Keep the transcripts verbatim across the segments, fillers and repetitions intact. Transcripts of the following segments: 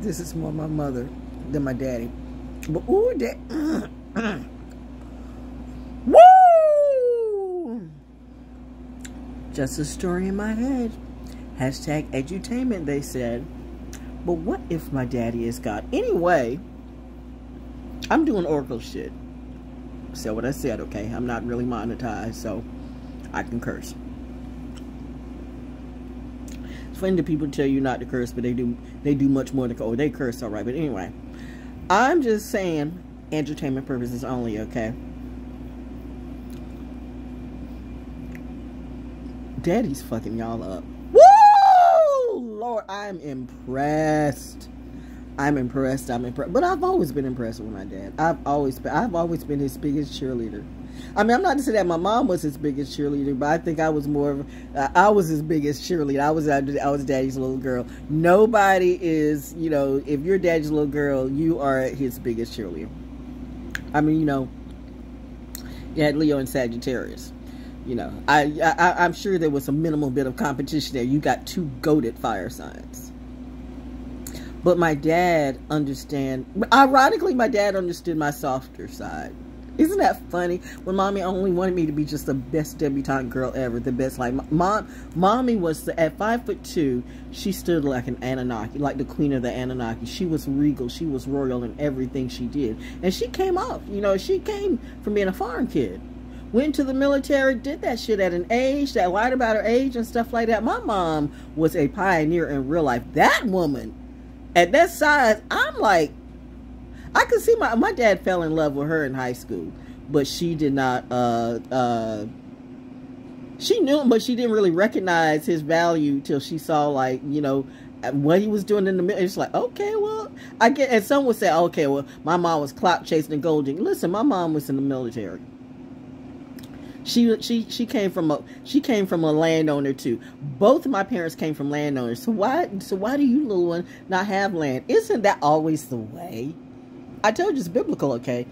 This is more my mother than my daddy. But ooh, that. Mm, mm. Woo! Just a story in my head. Hashtag edutainment, they said. But what if my daddy is God? Anyway, I'm doing Oracle shit. So what I said, okay? I'm not really monetized, so I can curse. It's funny that people tell you not to curse, but they do they do much more than oh, they curse, all right. But anyway, I'm just saying, entertainment purposes only, okay? Daddy's fucking y'all up. Woo! Lord, I'm impressed. I'm impressed. I'm impressed. But I've always been impressed with my dad. I've always been, I've always been his biggest cheerleader. I mean, I'm not to say that my mom was his biggest cheerleader, but I think I was more of, I was his biggest cheerleader. I was, I was daddy's little girl. Nobody is, you know, if you're daddy's little girl, you are his biggest cheerleader. I mean, you know, you had Leo and Sagittarius. You know, I, I, I'm sure there was a minimal bit of competition there. You got two goated fire signs. But my dad understand, ironically, my dad understood my softer side. Isn't that funny? When mommy only wanted me to be just the best debutante girl ever, the best, like, mom, mommy was, the, at five foot two, she stood like an Anunnaki, like the queen of the Anunnaki. She was regal, she was royal in everything she did. And she came off, you know, she came from being a farm kid. Went to the military, did that shit at an age, that lied about her age and stuff like that. My mom was a pioneer in real life. That woman, at that size, I'm like, I could see my, my dad fell in love with her in high school, but she did not, uh, uh, she knew him, but she didn't really recognize his value till she saw, like, you know, what he was doing in the middle. It's like, okay, well, I get, and some would say, okay, well, my mom was clout chasing and gold digging. Listen, my mom was in the military. She, she, she came from a, she came from a landowner too. Both of my parents came from landowners. So why, so why do you, little one, not have land? Isn't that always the way? I told you it's biblical, okay?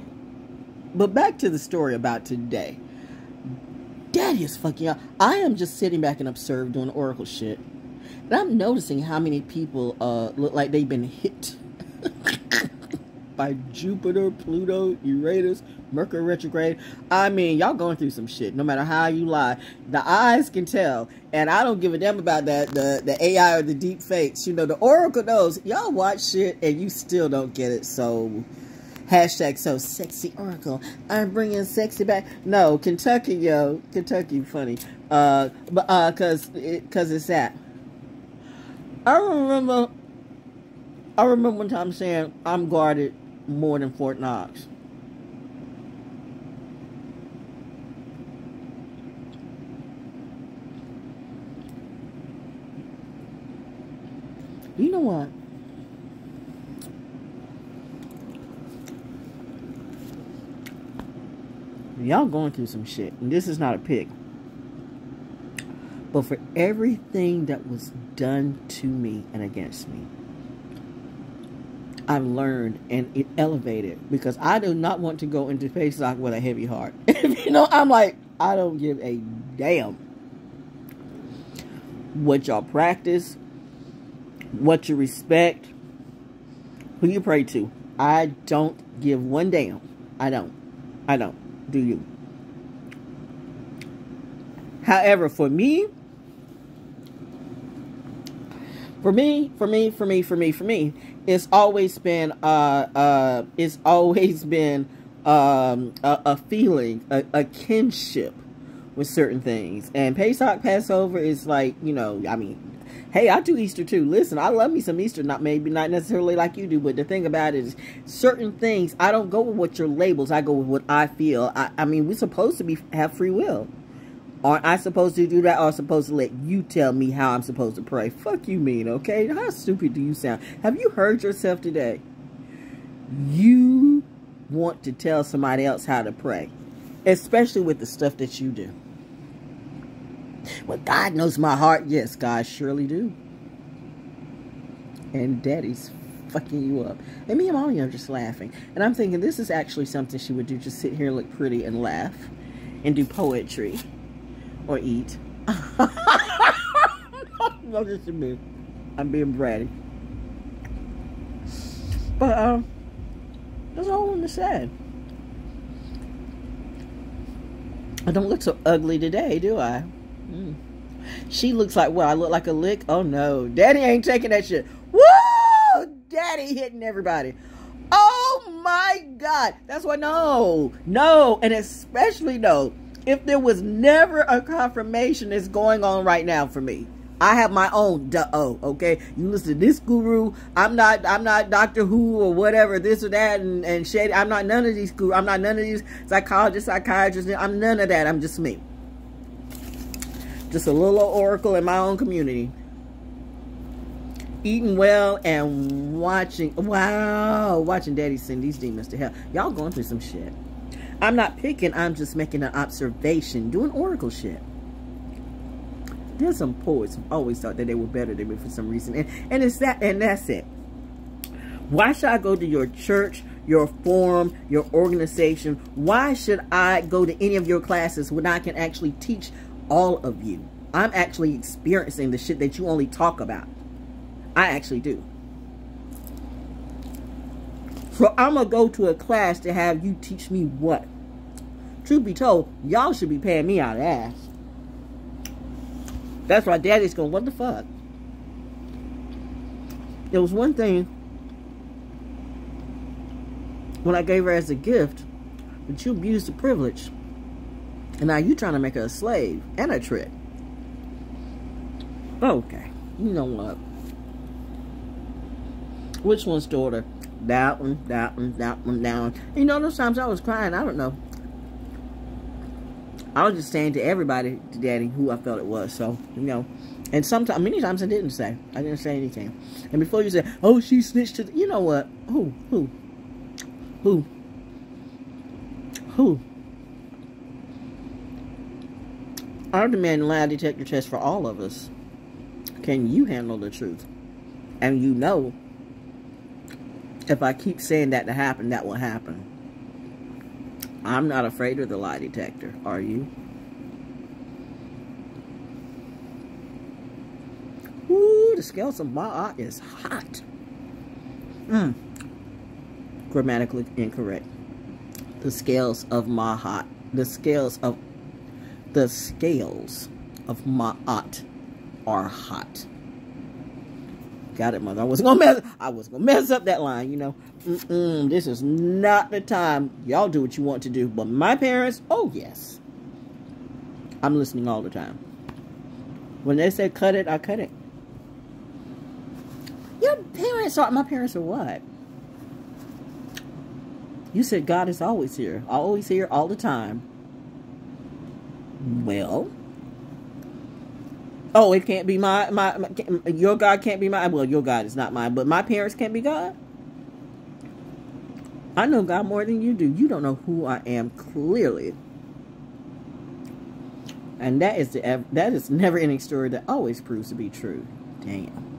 But back to the story about today. Daddy is fucking up. I am just sitting back and observed doing Oracle shit. And I'm noticing how many people uh, look like they've been hit by Jupiter, Pluto, Uranus, Mercury retrograde. I mean, y'all going through some shit. No matter how you lie, the eyes can tell. And I don't give a damn about that, the, the A I or the deep fakes. You know, the Oracle knows. Y'all watch shit and you still don't get it. So, hashtag so sexy Oracle. I'm bringing sexy back. No, Kentucky, yo. Kentucky, funny. Uh, but, uh, cause, it, cause it's that. I remember, I remember one time saying, I'm guarded more than Fort Knox. You know what? Y'all going through some shit. And this is not a pick. But for everything that was done to me and against me, I've learned and it elevated. Because I do not want to go into Facebook with a heavy heart. You know, I'm like, I don't give a damn what y'all practice, what you respect, who you pray to. I don't give one damn. I don't. I don't. Do you? However, for me, for me, for me, for me, for me, for me, it's always been, uh, uh, it's always been, um, a, a feeling, a, a kinship with certain things. And Pesach, Passover is like, you know, I mean, hey, I do Easter too. Listen, I love me some Easter. Not maybe not necessarily like you do, but the thing about it is certain things, I don't go with what your labels. I go with what I feel. I, I mean, we're supposed to be have free will. Aren't I supposed to do that? Or I'm supposed to let you tell me how I'm supposed to pray? Fuck you mean, okay? How stupid do you sound? Have you heard yourself today? You want to tell somebody else how to pray, especially with the stuff that you do. Well, God knows my heart. Yes, God surely do. And daddy's fucking you up. And me and mommy are just laughing. And I'm thinking this is actually something she would do. Just sit here and look pretty and laugh. And do poetry. or eat. No, this is me. I'm being bratty. But, um, that's all I wanted to say. I don't look so ugly today, do I? Mm. She looks like, what, I look like a lick? Oh, no. Daddy ain't taking that shit. Woo! Daddy hitting everybody. Oh, my God. That's why, no. No. And especially, no. If there was never a confirmation that's going on right now for me. I have my own duh-oh, okay? You listen to this guru. I'm not I'm not Doctor Who or whatever, this or that, and, and shady. I'm not none of these gurus. I'm not none of these psychologists, psychiatrists. I'm none of that. I'm just me. Just a little oracle in my own community. Eating well and watching. Wow. Watching Daddy send these demons to hell. Y'all going through some shit. I'm not picking. I'm just making an observation. Doing oracle shit. There's some poets who always thought that they were better than me for some reason. And, and it's that, and that's it. Why should I go to your church, your forum, your organization? Why should I go to any of your classes when I can actually teach all of you? I'm actually experiencing the shit that you only talk about. I actually do. So I'm going to go to a class to have you teach me what? Truth be told, y'all should be paying me out of ass. That's why Daddy's going, what the fuck? There was one thing when I gave her as a gift, but you abused the privilege. And now you trying to make her a slave and a trick. Okay. You know what? Which one's daughter? That one, that one, that one, that one. You know, those times I was crying, I don't know. I was just saying to everybody, to Daddy, who I felt it was. So, you know. And sometimes, many times I didn't say. I didn't say anything. And before you said, oh, she snitched to, the, you know what? Who? Who? Who? Who? I demand lie detector tests for all of us. Can you handle the truth? And you know, if I keep saying that to happen, that will happen. I'm not afraid of the lie detector, are you? Ooh, the scales of my eye is hot. Mm. Grammatically incorrect. The scales of my heart. The scales of the scales of my art are hot. Got it, mother. I was gonna mess. I was gonna mess up that line, you know. Mm-mm, this is not the time. Y'all do what you want to do, but my parents, oh yes, I'm listening all the time. When they say cut it, I cut it. Your parents are my parents are what? You said God is always here, always here, all the time. Well. Oh, it can't be my, my, my, your God can't be mine. Well, your God is not mine, but my parents can't be God. I know God more than you do. You don't know who I am, clearly. And that is the, that is never ending story that always proves to be true. Damn.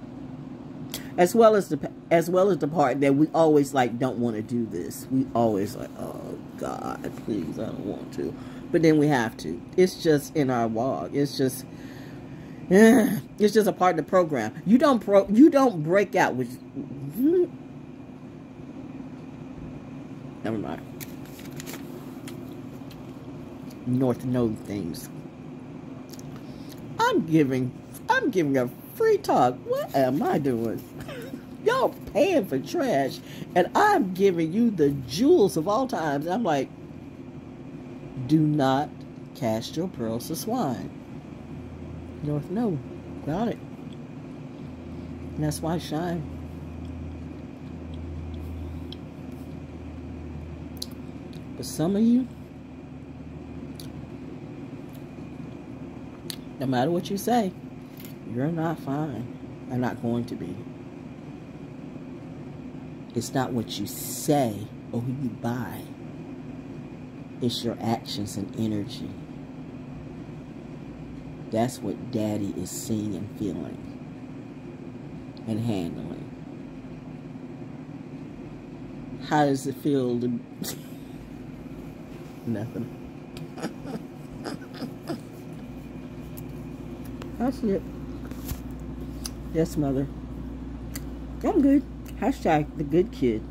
As well as the, as well as the part that we always like, don't want to do this. We always like, oh God, please, I don't want to. But then we have to. It's just in our walk. It's just, it's just a part of the program. You don't pro. You don't break out with. Never mind. North Node things. I'm giving. I'm giving a free talk. What am I doing? Y'all paying for trash, and I'm giving you the jewels of all times. I'm like, do not cast your pearls to swine. North Node. Got it. And that's why I shine. But some of you, no matter what you say, you're not fine. I'm not going to be. It's not what you say or who you buy. It's your actions and energy. That's what Daddy is seeing and feeling and handling. How does it feel to... Nothing. I see it. Yes, mother. I'm good. Hashtag the good kid.